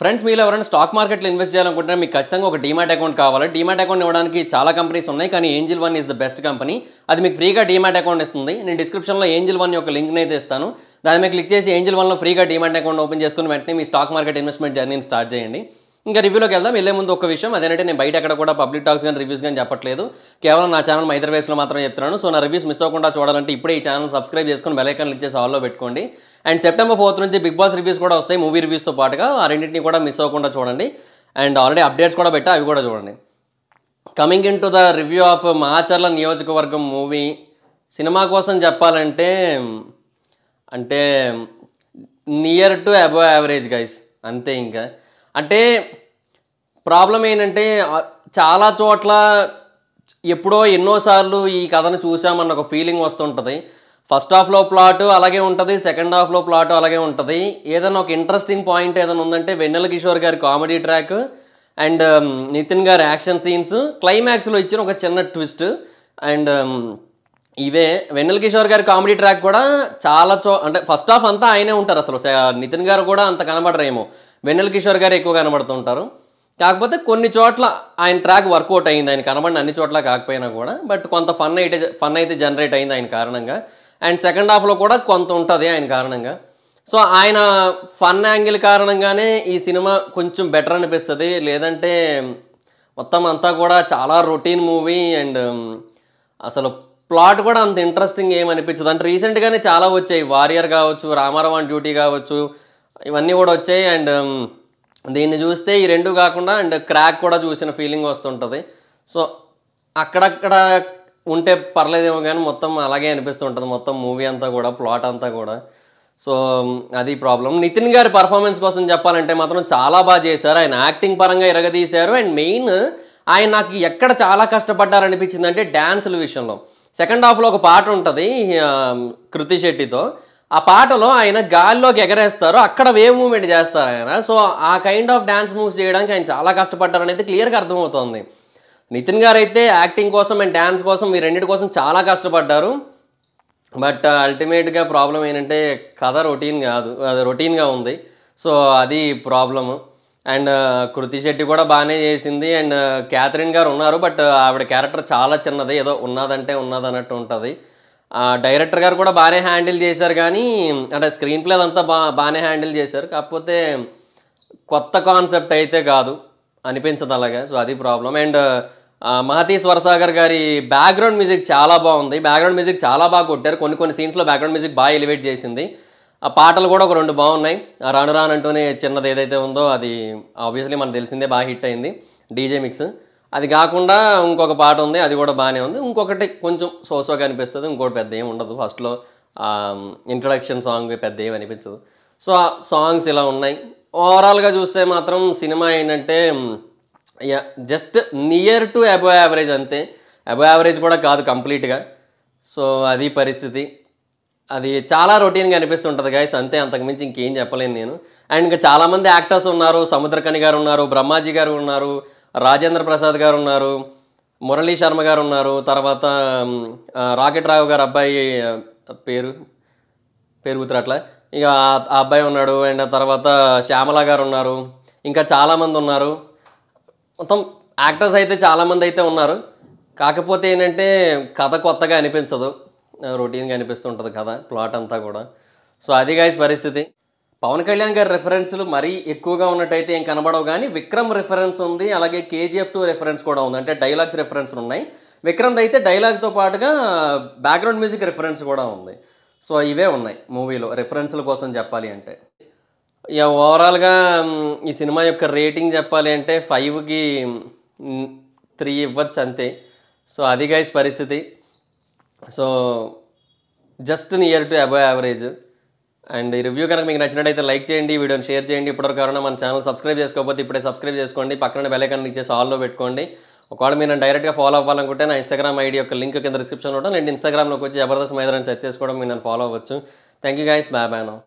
Friends, if you invest in the stock market, you can have a Demat account. Demat account is many companies, but Angel One is the best company. That is free Demat account. In the description, Angel One is link. Click on Angel One free Demat account open and stock market investment journey start. If you look at the review, I public talks and reviews. I channel either so reviews miss channel, subscribe and bell icon click. And September 4th, Big Boss reviews and movie reviews to miss and already updates. Coming into the review of Maacharla Niyojakavargam movie, cinema kosam cheppalante ante near to above average guys. అంటే problem ఏంటంటే చాలా చోట్ల ఎప్పుడో ఎన్నోసార్లు ఈ కథను చూసామన్న ఒక feeling వస్తుంటది. ఫస్ట్ హాఫ్ లో ప్లాట్ అలాగే ఉంటది, సెకండ్ హాఫ్ లో ప్లాట్ అలాగే ఉంటది. ఏదైనా ఒక ఇంట్రెస్టింగ్ పాయింట్ ఏదైనా ఉందంటే వెన్నెలకిషోర్ గారి కామెడీ ట్రాక్ అండ్ నితిన్ గారి యాక్షన్ సీన్స్, క్లైమాక్స్ లో ఇచ్చిన ఒక చిన్న ట్విస్ట్ అండ్ ఇవే. వెన్నెలకిషోర్ గారి కామెడీ ట్రాక్ కూడా చాలా అంటే ఫస్ట్ హాఫ్ అంతా ఆయనే ఉంటారు, అసలు నితిన్ గారు కూడా అంత కనబడరేమో, వెన్నెలకిషోర్ గారు ఎక్కువ కనబడుతుంటారు. కాకపోతే కొన్ని చోట్ల ఆయన ట్రాక్ వర్కౌట్ అయింది, ఆయన కనబడిన అన్ని చోట్ల కాకపోయినా కూడా, బట్ కొంత ఫన్ అయితే జనరేట్ అయింది ఆయన కారణంగా. అండ్ సెకండ్ హాఫ్లో కూడా కొంత ఉంటుంది ఆయన కారణంగా. సో ఆయన ఫన్ యాంగిల్ కారణంగానే ఈ సినిమా కొంచెం బెటర్ అనిపిస్తుంది. లేదంటే మొత్తం అంతా కూడా చాలా రొటీన్ మూవీ అండ్ అసలు ప్లాట్ కూడా అంత ఇంట్రెస్టింగ్ ఏమనిపించదు. అంటే రీసెంట్గానే చాలా వచ్చాయి, వారియర్ కావచ్చు, రామారావు అండ్ డ్యూటీ కావచ్చు, ఇవన్నీ కూడా వచ్చాయి. అండ్ దీన్ని చూస్తే ఈ రెండు కాకుండా అండ్ క్రాక్ కూడా చూసిన ఫీలింగ్ వస్తుంటుంది. సో అక్కడక్కడ ఉంటే పర్లేదేమో కానీ మొత్తం అలాగే అనిపిస్తుంటుంది మొత్తం మూవీ అంతా కూడా, ప్లాట్ అంతా కూడా. సో అది ప్రాబ్లం. నితిన్ గారి పర్ఫార్మెన్స్ కోసం చెప్పాలంటే మాత్రం చాలా బాగా చేశారు, ఆయన యాక్టింగ్ పరంగా ఎరగదీశారు. అండ్ మెయిన్ ఆయన నాకు ఎక్కడ చాలా కష్టపడ్డారనిపించింది అంటే డ్యాన్సుల విషయంలో. సెకండ్ హాఫ్లో ఒక పాట ఉంటుంది కృతి శెట్టితో, ఆ పాటలో ఆయన గాలిలోకి ఎగరేస్తారు, అక్కడ వేవ్ మూవ్మెంట్ చేస్తారు ఆయన. సో ఆ కైండ్ ఆఫ్ డ్యాన్స్ మూవ్స్ చేయడానికి ఆయన చాలా కష్టపడ్డారు అనేది క్లియర్గా అర్థమవుతుంది. నితిన్ గారు అయితే యాక్టింగ్ కోసం అండ్ డ్యాన్స్ కోసం ఈ రెండింటి కోసం చాలా కష్టపడ్డారు. బట్ అల్టిమేట్గా ప్రాబ్లం ఏంటంటే కథ రొటీన్ కాదు, అది రొటీన్గా ఉంది. సో అది ప్రాబ్లము. అండ్ కృతి శెట్టి కూడా బాగానే చేసింది అండ్ క్యాథరిన్ గారు ఉన్నారు, బట్ ఆవిడ క్యారెక్టర్ చాలా చిన్నది, ఏదో ఉన్నదంటే ఉన్నదన్నట్టు ఉంటుంది. డైరెక్టర్ గారు కూడా బాగానే హ్యాండిల్ చేశారు, కానీ అంటే స్క్రీన్ ప్లే అదంతా బాగానే హ్యాండిల్ చేశారు. కాకపోతే కొత్త కాన్సెప్ట్ అయితే కాదు అనిపించదు అలాగే. సో అది ప్రాబ్లం. అండ్ మహతి స్వరసాగర్ గారి బ్యాక్గ్రౌండ్ మ్యూజిక్ చాలా బాగుంది, బ్యాక్గ్రౌండ్ మ్యూజిక్ చాలా బాగా కొట్టారు. కొన్ని సీన్స్లో బ్యాక్గ్రౌండ్ మ్యూజిక్ బాగా ఎలివేట్ చేసింది. ఆ పాటలు కూడా ఒక రెండు బాగున్నాయి. రాను రానంటూనే చిన్నది ఏదైతే ఉందో అది ఆబ్వియస్లీ మనకు తెలిసిందే, బాగా హిట్ అయింది డీజే మిక్స్. అది కాకుండా ఇంకొక పాట ఉంది, అది కూడా బాగానే ఉంది. ఇంకొకటి కొంచెం సోసోగా అనిపిస్తుంది, ఇంకోటి పెద్ద ఏమి ఉండదు. ఫస్ట్లో ఇంట్రడక్షన్ సాంగ్ పెద్ద ఏమి అనిపించదు. సో ఆ సాంగ్స్ ఇలా ఉన్నాయి. ఓవరాల్గా చూస్తే మాత్రం సినిమా ఏంటంటే just near to above average అంతే, అబవ్ యావరేజ్ కూడా కాదు కంప్లీట్గా. సో అది పరిస్థితి, అది చాలా రొటీన్గా అనిపిస్తుంటుంది గైస్, అంతే. అంతకుమించి ఇంకేం చెప్పలేను నేను. అండ్ ఇంకా చాలామంది యాక్టర్స్ ఉన్నారు, సముద్ర కనిగారు ఉన్నారు, బ్రహ్మాజీ గారు ఉన్నారు, రాజేంద్ర ప్రసాద్ గారు ఉన్నారు, మురళీ శర్మ గారు ఉన్నారు, తర్వాత రాకెట్ రావు గారు అబ్బాయి పేరు గుర్తురాట్లా, ఇక ఆ అబ్బాయి ఉన్నాడు. అండ్ తర్వాత శ్యామల గారు ఉన్నారు, ఇంకా చాలామంది ఉన్నారు. మొత్తం యాక్టర్స్ అయితే చాలామంది అయితే ఉన్నారు. కాకపోతే ఏంటంటే కథ కొత్తగా అనిపించదు, రొటీన్గా అనిపిస్తుంటుంది కథ, ప్లాట్ అంతా కూడా. సో అది గైస్ పరిస్థితి. పవన్ కళ్యాణ్ గారి రెఫరెన్స్లు మరీ ఎక్కువగా ఉన్నట్టయితే ఏం కనబడవు, కానీ విక్రమ్ రెఫరెన్స్ ఉంది, అలాగే KGF2 రెఫరెన్స్ కూడా ఉంది. అంటే డైలాగ్స్ రెఫరెన్స్లు ఉన్నాయి. విక్రమ్ అయితే డైలాగ్తో పాటుగా బ్యాక్గ్రౌండ్ మ్యూజిక్ రెఫరెన్స్ కూడా ఉంది. సో ఇవే ఉన్నాయి మూవీలో రెఫరెన్స్ల కోసం చెప్పాలి అంటే. ఇక ఓవరాల్గా ఈ సినిమా యొక్క రేటింగ్ చెప్పాలి అంటే 5కి 3 ఇవ్వచ్చు అంతే. సో అది గైస్ పరిస్థితి. So just near to above average. And ఈ రివ్యూ కనుక మీకు నచ్చినట్టయితే లైక్ చేయండి, వీడియోని షేర్ చేయండి. ఇప్పటివరకు ఎవరైనా మన ఛానల్ సబ్స్క్రైబ్ చేసుకోకపోతే ఇప్పుడే సబ్స్క్రైబ్ చేసుకోండి, పక్కన బెల్ ఐకాన్ ఇచ్చేసి ఆల్లో పెట్టుకోండి. ఒకవేళ మీరు నేను డైరెక్ట్గా ఫాలో అవ్వాలనుకుంటే నా ఇన్స్టాగ్రామ్ ఐడి యొక్క లింక్ కింద డిస్క్రిప్షన్లో ఉంటాను. నేను ఇన్స్టాగ్రామ్లోకి వచ్చి జబర్దస్త్ మైదర్ అని సెర్చ్ చేసుకోవడం మీరు నన్ను ఫాలో అవ్వచ్చు. Thank you guys, bye bye.